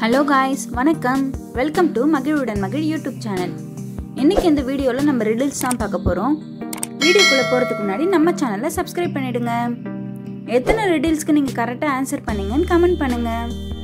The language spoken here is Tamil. Hello guys, வணக்கம். Welcome to Magizhvudan Magizh YouTube channel. இன்னைக்கு இந்த வீடியோல நம்ம riddles தான் பார்க்க போறோம். வீடியோக்குள்ள போறதுக்கு முன்னாடி நம்ம சேனலை subscribe பண்ணிடுங்க. எத்தனை riddlesக்கு நீங்க கரெக்ட்டா ஆன்சர் பண்ணீங்கன்னு கமெண்ட் பண்ணுங்க.